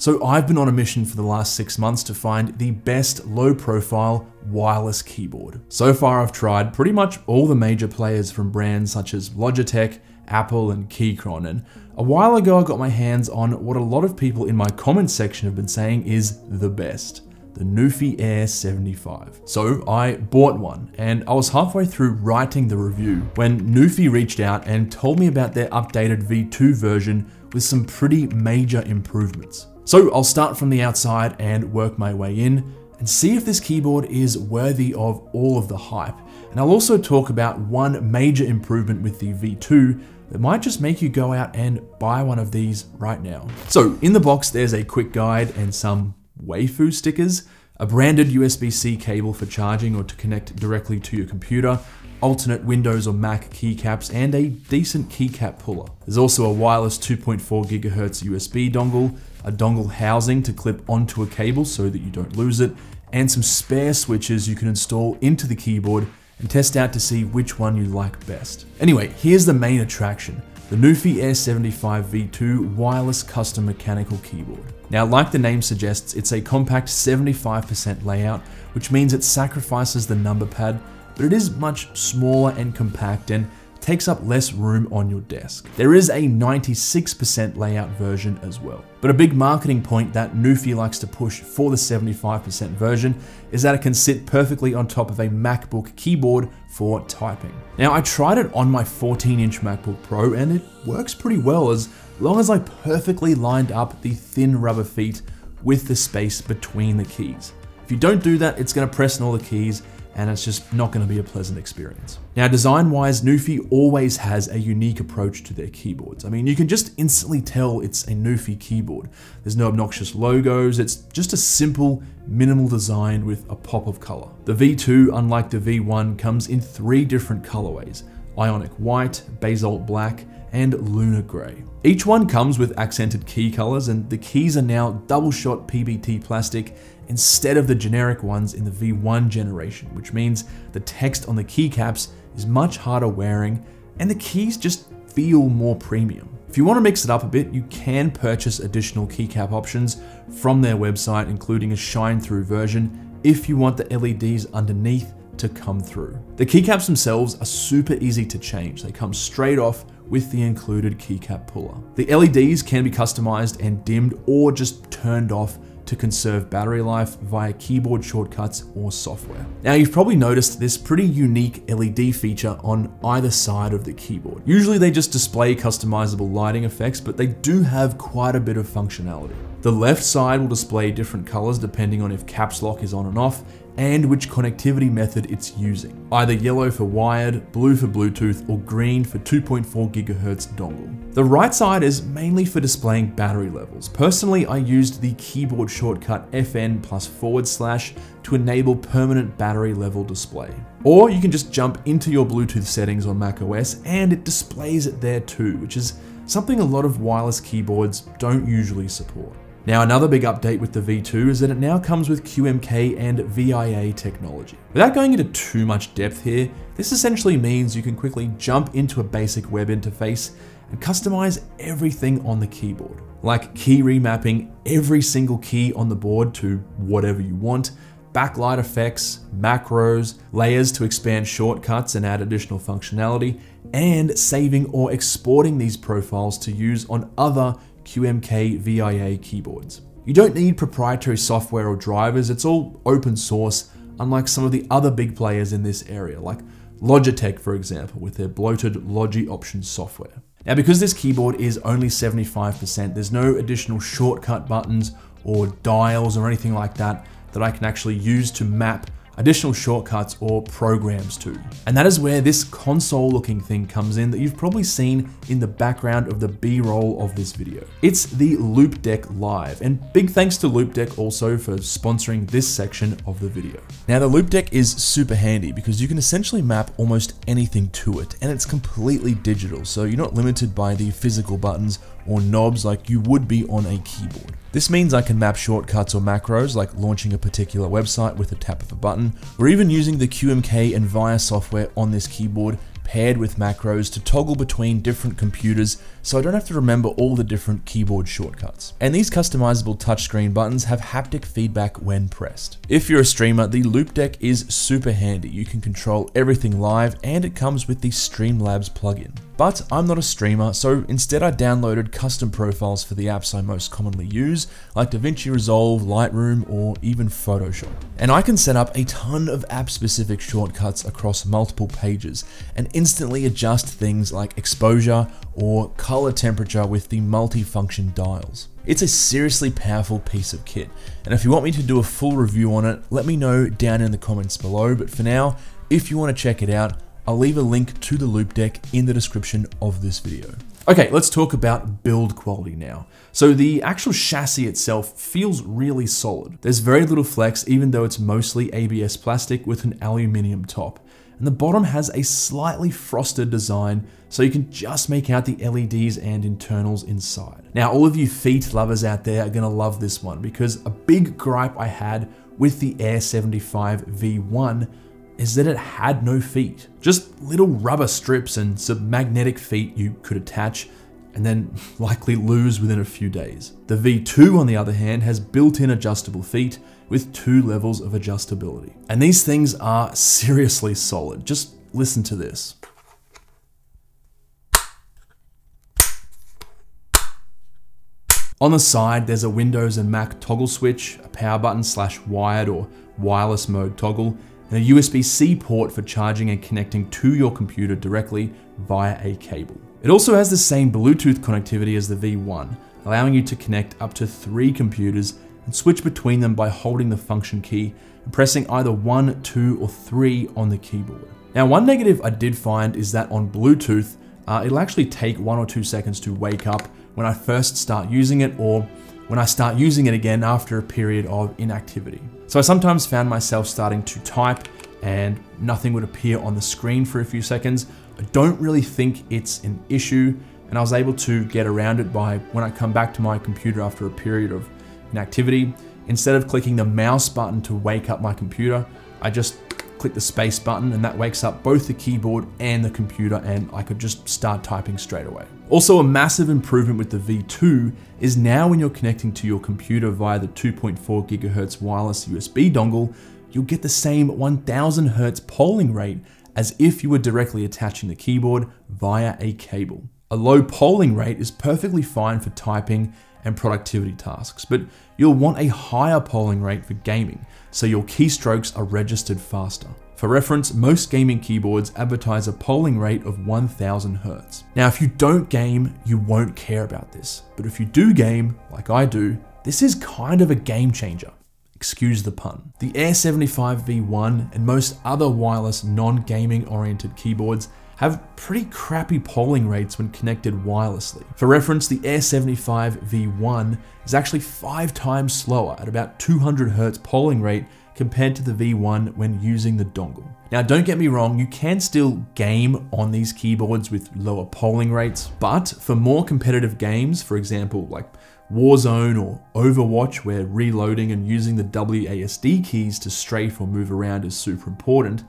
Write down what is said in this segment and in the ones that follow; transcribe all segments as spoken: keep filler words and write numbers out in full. So I've been on a mission for the last six months to find the best low profile wireless keyboard. So far I've tried pretty much all the major players from brands such as Logitech, Apple and Keychron, and a while ago I got my hands on what a lot of people in my comments section have been saying is the best, the Nuphy Air seventy-five. So I bought one, and I was halfway through writing the review when Nuphy reached out and told me about their updated V two version with some pretty major improvements. So I'll start from the outside and work my way in, and see if this keyboard is worthy of all of the hype. And I'll also talk about one major improvement with the V two that might just make you go out and buy one of these right now. So in the box, there's a quick guide and some Waifu stickers, a branded U S B C cable for charging or to connect directly to your computer, alternate Windows or Mac keycaps, and a decent keycap puller. There's also a wireless two point four gigahertz U S B dongle, a dongle housing to clip onto a cable so that you don't lose it, and some spare switches you can install into the keyboard and test out to see which one you like best. Anyway, here's the main attraction, the Nuphy Air seventy-five V two wireless custom mechanical keyboard. Now, like the name suggests, it's a compact seventy-five percent layout, which means it sacrifices the number pad, but it is much smaller and compact and takes up less room on your desk. There is a ninety-six percent layout version as well. But a big marketing point that Nuphy likes to push for the seventy-five percent version is that it can sit perfectly on top of a MacBook keyboard for typing. Now, I tried it on my fourteen inch MacBook Pro and it works pretty well as long as I perfectly lined up the thin rubber feet with the space between the keys. If you don't do that, it's gonna press on all the keys and it's just not going to be a pleasant experience. Now, design-wise, Nuphy always has a unique approach to their keyboards. I mean, you can just instantly tell it's a Nuphy keyboard. There's no obnoxious logos, it's just a simple, minimal design with a pop of color. The V two, unlike the V one, comes in three different colorways: Ionic White, Basalt Black, and Lunar Grey. Each one comes with accented key colors, and the keys are now double-shot P B T plastic instead of the generic ones in the V one generation, which means the text on the keycaps is much harder wearing, and the keys just feel more premium. If you want to mix it up a bit, you can purchase additional keycap options from their website, including a shine-through version, if you want the L E Ds underneath to come through. The keycaps themselves are super easy to change. They come straight off with the included keycap puller. The L E Ds can be customized and dimmed or just turned off to conserve battery life via keyboard shortcuts or software. Now, you've probably noticed this pretty unique L E D feature on either side of the keyboard. Usually they just display customizable lighting effects, but they do have quite a bit of functionality. The left side will display different colors depending on if caps lock is on and off and which connectivity method it's using. Either yellow for wired, blue for Bluetooth, or green for two point four gigahertz dongle. The right side is mainly for displaying battery levels. Personally, I used the keyboard shortcut F N plus forward slash to enable permanent battery level display. Or you can just jump into your Bluetooth settings on macOS and it displays it there too, which is something a lot of wireless keyboards don't usually support. Now, another big update with the V two is that it now comes with Q M K and V I A technology. Without going into too much depth here, this essentially means you can quickly jump into a basic web interface and customize everything on the keyboard, like key remapping every single key on the board to whatever you want, backlight effects, macros, layers to expand shortcuts and add additional functionality, and saving or exporting these profiles to use on other Q M K V I A keyboards. You don't need proprietary software or drivers, it's all open source, unlike some of the other big players in this area, like Logitech, for example, with their bloated Logi Options software. Now, because this keyboard is only seventy-five percent, there's no additional shortcut buttons or dials or anything like that that I can actually use to map additional shortcuts or programs to. And that is where this console looking thing comes in that you've probably seen in the background of the B-roll of this video. It's the Loupedeck Live, and big thanks to Loupedeck also for sponsoring this section of the video. Now, the Loupedeck is super handy because you can essentially map almost anything to it, and it's completely digital, so you're not limited by the physical buttons or knobs like you would be on a keyboard. This means I can map shortcuts or macros like launching a particular website with a tap of a button, or even using the Q M K and V I A software on this keyboard paired with macros to toggle between different computers so I don't have to remember all the different keyboard shortcuts. And these customizable touchscreen buttons have haptic feedback when pressed. If you're a streamer, the Loupedeck is super handy. You can control everything live, and it comes with the Streamlabs plugin. But I'm not a streamer, so instead I downloaded custom profiles for the apps I most commonly use, like DaVinci Resolve, Lightroom, or even Photoshop. And I can set up a ton of app-specific shortcuts across multiple pages, and instantly adjust things like exposure or color temperature with the multi-function dials. It's a seriously powerful piece of kit, and if you want me to do a full review on it, let me know down in the comments below, but for now, if you want to check it out, I'll leave a link to the Loupedeck in the description of this video. Okay, let's talk about build quality now. So the actual chassis itself feels really solid. There's very little flex, even though it's mostly A B S plastic with an aluminium top. And the bottom has a slightly frosted design, so you can just make out the L E Ds and internals inside. Now, all of you feet lovers out there are gonna love this one, because a big gripe I had with the Air seventy-five V one is that it had no feet. Just little rubber strips and some magnetic feet you could attach and then likely lose within a few days. The V two, on the other hand, has built-in adjustable feet with two levels of adjustability. And these things are seriously solid. Just listen to this. On the side, there's a Windows and Mac toggle switch, a power button slash wired or wireless mode toggle, and a U S B C port for charging and connecting to your computer directly via a cable. It also has the same Bluetooth connectivity as the V one, allowing you to connect up to three computers and switch between them by holding the function key and pressing either one, two, or three on the keyboard. Now, one negative I did find is that on Bluetooth, uh, it'll actually take one or two seconds to wake up when I first start using it, or when I start using it again after a period of inactivity. So I sometimes found myself starting to type and nothing would appear on the screen for a few seconds. I don't really think it's an issue, and I was able to get around it by, when I come back to my computer after a period of inactivity, instead of clicking the mouse button to wake up my computer, I just click the space button, and that wakes up both the keyboard and the computer, and I could just start typing straight away. Also, a massive improvement with the V two is now when you're connecting to your computer via the two point four gigahertz wireless U S B dongle, you'll get the same one thousand hertz polling rate as if you were directly attaching the keyboard via a cable. A low polling rate is perfectly fine for typing and productivity tasks, but you'll want a higher polling rate for gaming, so your keystrokes are registered faster. For reference, most gaming keyboards advertise a polling rate of one thousand hertz. Now, if you don't game, you won't care about this. But if you do game, like I do, this is kind of a game changer. Excuse the pun. The Air seventy-five V one and most other wireless non-gaming oriented keyboards have pretty crappy polling rates when connected wirelessly. For reference, the Air seventy-five V one is actually five times slower at about two hundred hertz polling rate compared to the V one when using the dongle. Now, don't get me wrong, you can still game on these keyboards with lower polling rates, but for more competitive games, for example, like Warzone or Overwatch, where reloading and using the W A S D keys to strafe or move around is super important,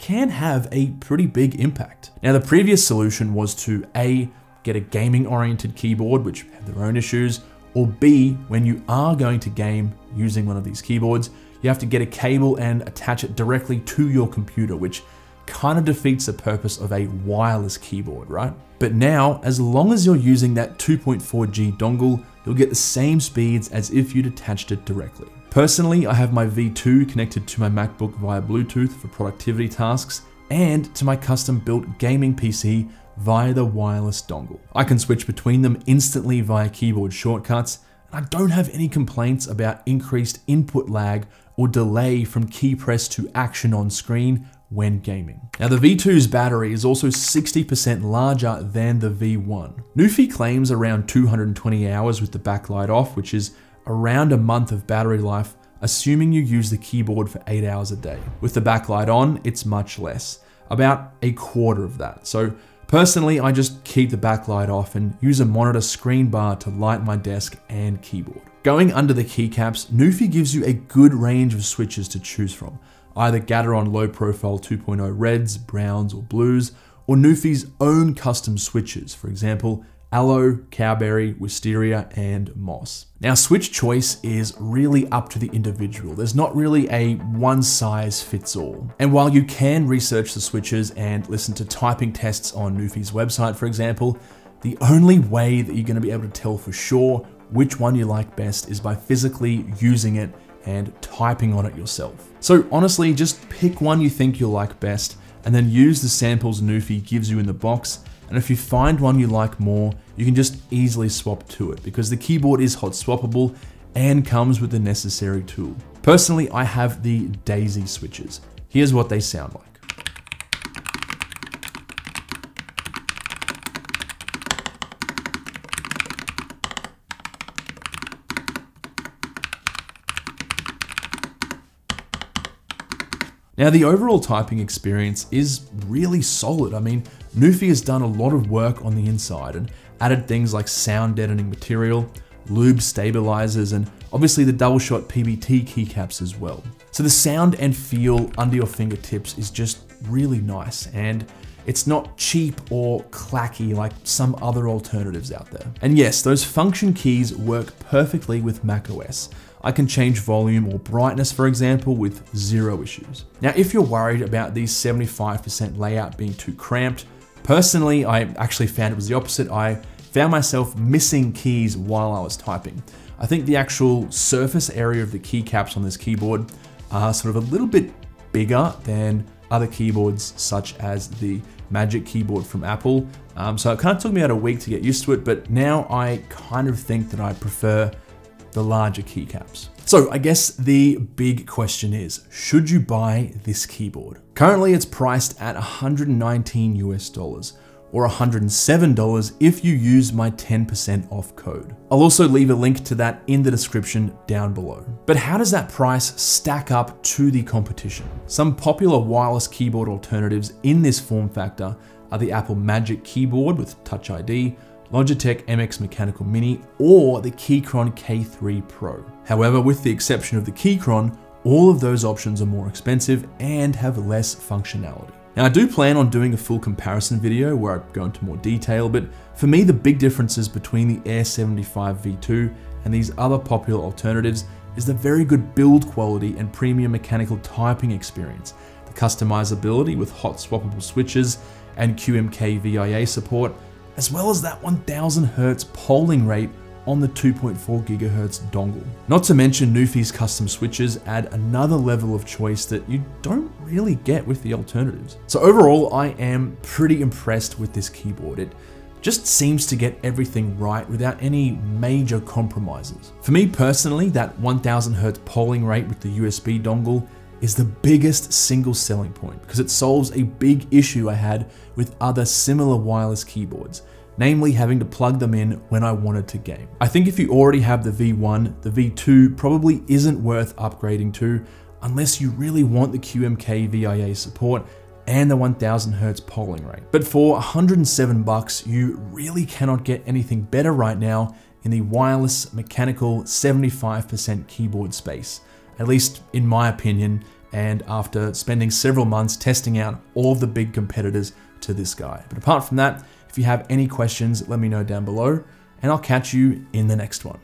can have a pretty big impact. Now, the previous solution was to A, get a gaming-oriented keyboard, which had their own issues, or B, when you are going to game using one of these keyboards, you have to get a cable and attach it directly to your computer, which kind of defeats the purpose of a wireless keyboard, right? But now, as long as you're using that two point four G dongle, you'll get the same speeds as if you'd attached it directly. Personally, I have my V two connected to my MacBook via Bluetooth for productivity tasks and to my custom-built gaming P C via the wireless dongle. I can switch between them instantly via keyboard shortcuts, and I don't have any complaints about increased input lag or delay from key press to action on screen when gaming. Now, the V two's battery is also sixty percent larger than the V one. Nuphy claims around two hundred twenty hours with the backlight off, which is around a month of battery life, assuming you use the keyboard for eight hours a day. With the backlight on, it's much less, about a quarter of that. So personally, I just keep the backlight off and use a monitor screen bar to light my desk and keyboard. Going under the keycaps, Nuphy gives you a good range of switches to choose from, either Gateron Low Profile two point oh reds, browns, or blues, or Nuphy's own custom switches, for example, aloe, cowberry, wisteria, and moss. Now, switch choice is really up to the individual. There's not really a one size fits all. And while you can research the switches and listen to typing tests on Nuphy's website, for example, the only way that you're gonna be able to tell for sure which one you like best is by physically using it and typing on it yourself. So honestly, just pick one you think you'll like best and then use the samples Nuphy gives you in the box. And if you find one you like more, you can just easily swap to it because the keyboard is hot swappable and comes with the necessary tool. Personally, I have the Daisy switches. Here's what they sound like. Now, the overall typing experience is really solid. I mean, Nuphy has done a lot of work on the inside and added things like sound deadening material, lube stabilizers, and obviously the double shot P B T keycaps as well. So the sound and feel under your fingertips is just really nice, and it's not cheap or clacky like some other alternatives out there. And yes, those function keys work perfectly with macOS. I can change volume or brightness, for example, with zero issues. Now, if you're worried about the seventy-five percent layout being too cramped, personally, I actually found it was the opposite. I found myself missing keys while I was typing. I think the actual surface area of the keycaps on this keyboard are sort of a little bit bigger than other keyboards, such as the Magic Keyboard from Apple. Um, so it kind of took me about a week to get used to it, but now I kind of think that I prefer the larger keycaps. So I guess the big question is, should you buy this keyboard? Currently it's priced at one hundred nineteen US dollars or one hundred seven dollars if you use my ten percent off code. I'll also leave a link to that in the description down below. But how does that price stack up to the competition? Some popular wireless keyboard alternatives in this form factor are the Apple Magic Keyboard with Touch I D, Logitech M X Mechanical Mini, or the Keychron K three Pro. However, with the exception of the Keychron, all of those options are more expensive and have less functionality. Now, I do plan on doing a full comparison video where I go into more detail, but for me, the big differences between the Air seventy-five V two and these other popular alternatives is the very good build quality and premium mechanical typing experience, the customizability with hot swappable switches and Q M K V I A support, as well as that one thousand hertz polling rate on the two point four gigahertz dongle. Not to mention Nuphy's custom switches add another level of choice that you don't really get with the alternatives. So overall, I am pretty impressed with this keyboard. It just seems to get everything right without any major compromises. For me personally, that one thousand hertz polling rate with the U S B dongle is the biggest single selling point because it solves a big issue I had with other similar wireless keyboards, namely having to plug them in when I wanted to game. I think if you already have the V one, the V two probably isn't worth upgrading to unless you really want the Q M K V I A support and the one thousand hertz polling rate. But for one hundred seven bucks, you really cannot get anything better right now in the wireless mechanical seventy-five percent keyboard space, at least in my opinion, and after spending several months testing out all the big competitors to this guy. But apart from that, if you have any questions, let me know down below, and I'll catch you in the next one.